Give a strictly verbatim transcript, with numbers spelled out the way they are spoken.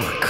work.